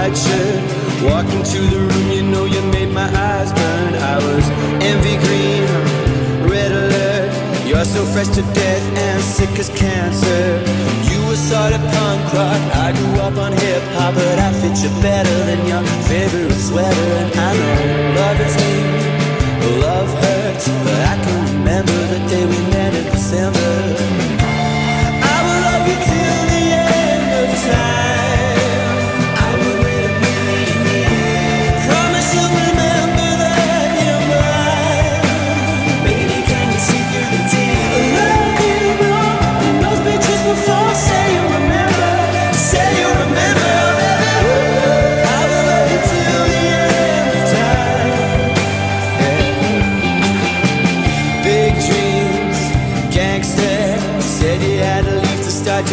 white shirt. Walk into the room, you know you made my eyes burn. I was envy green, red alert. You're so fresh to death and sick as cancer. You were sort of punk rock, I grew up on hip hop, but I fit you better than your favorite sweater. And I know love is me, love hurts, but I can remember the day we met in December. I will love you till the end of time.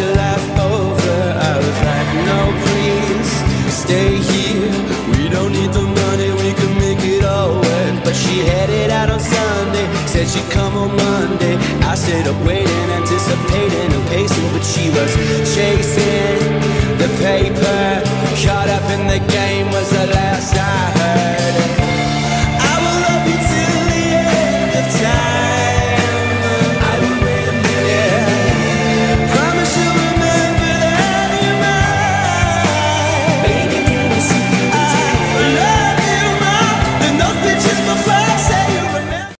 Your life over, I was like, no please, stay here. We don't need the money, we can make it all work. But she headed out on Sunday, said she'd come on Monday. I stayed up waiting, anticipating and pacing, but she was chasing the paper. Caught up in the game was